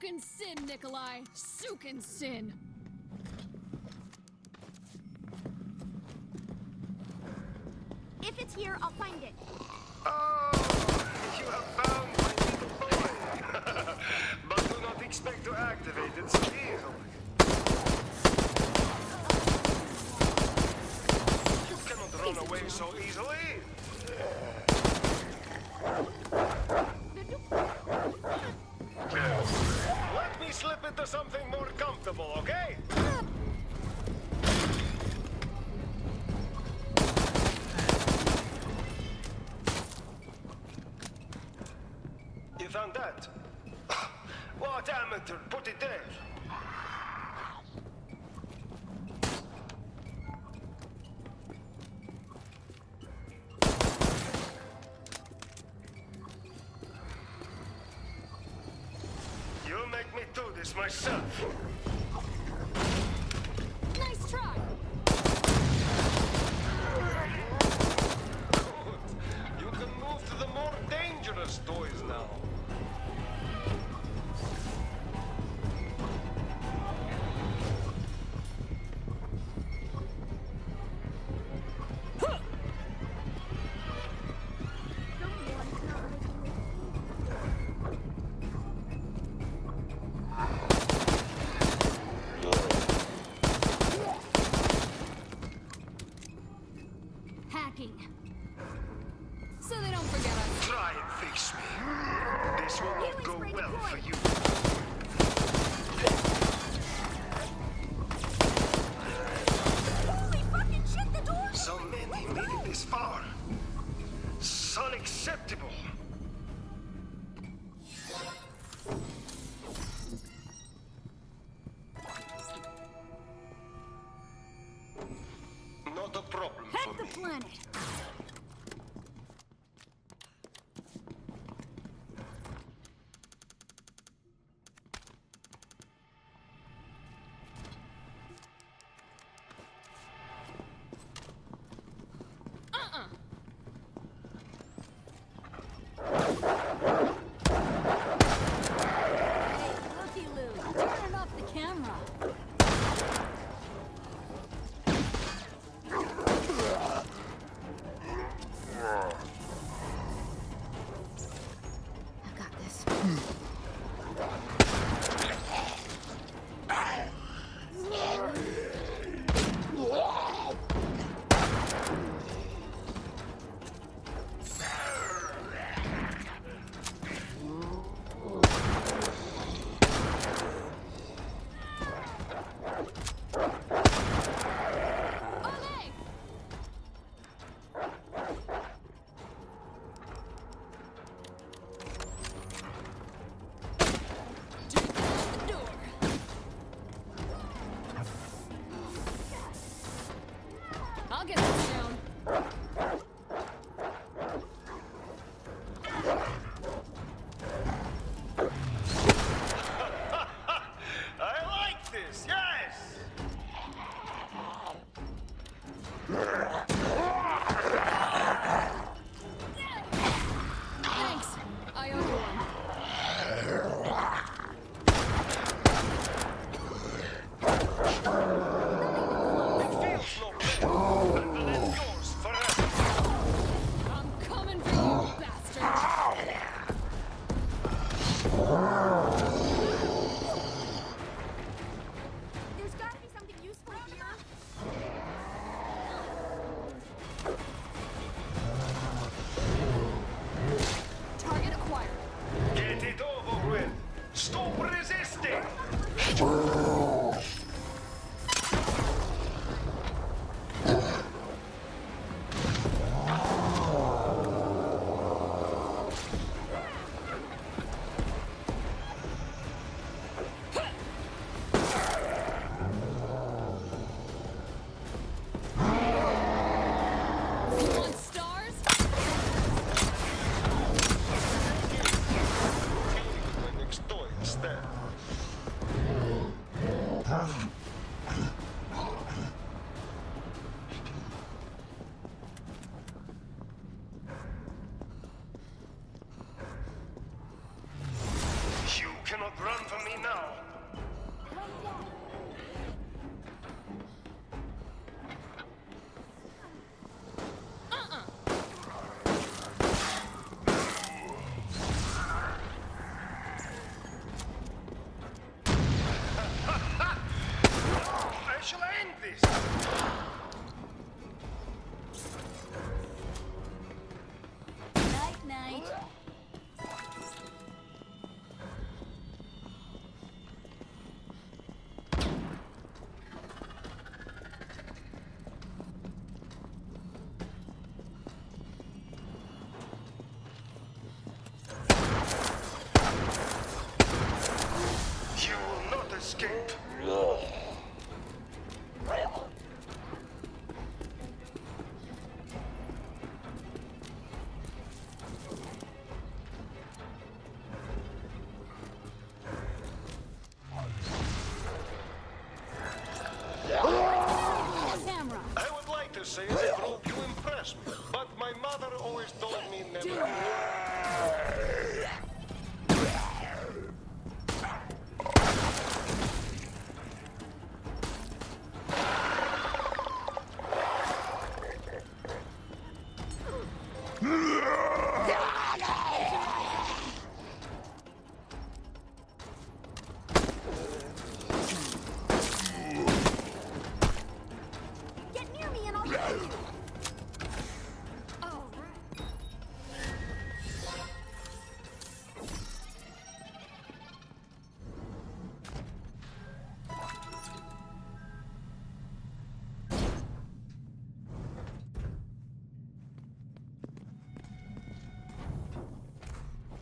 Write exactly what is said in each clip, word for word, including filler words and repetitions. Sukin sin, Nikolai! Sukin sin! If it's here, I'll find it. Oh! You have found my little boy! But do not expect to activate its skill. You cannot run away so easily! Let me slip into something more comfortable, okay? You found that? What amateur put it there? Myself. Nice try. Good. You can move to the more dangerous toys now. So they don't forget us. Try and fix me. This will not go well for you. Holy fucking shit, the door! So many made it this far. It's unacceptable. Not a problem for me. Heck the planet. Run for me now.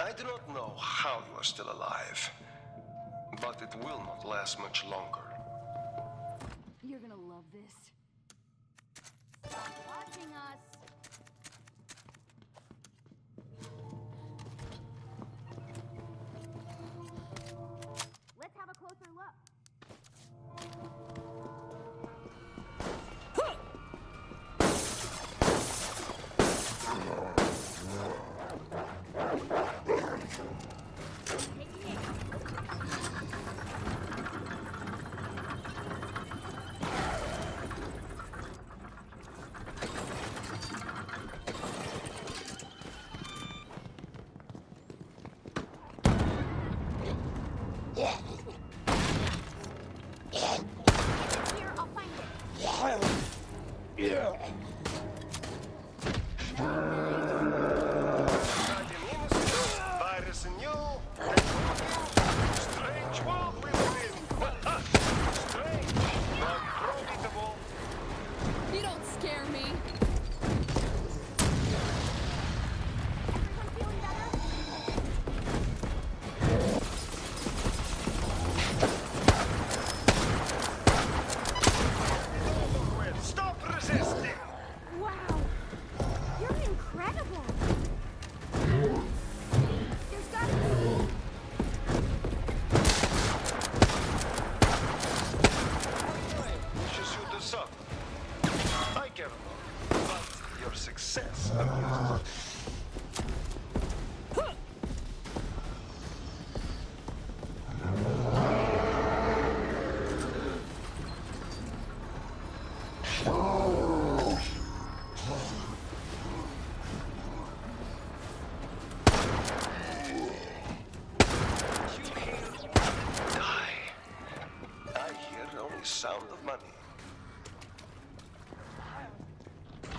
I do not know how you are still alive, but it will not last much longer. You're gonna love this. Stop watching us! Let's have a closer look.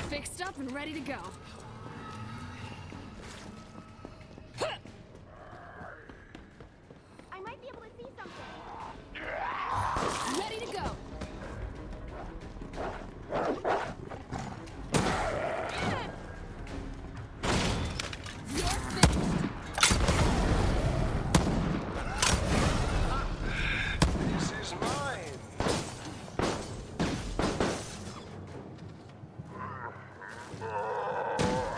Fixed up and ready to go. I might be able to see something. Ready to go. You're fixed. This is mine. Oh.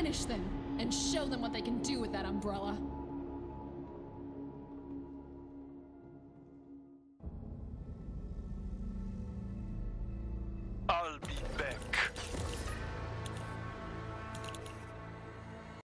Finish them and show them what they can do with that umbrella.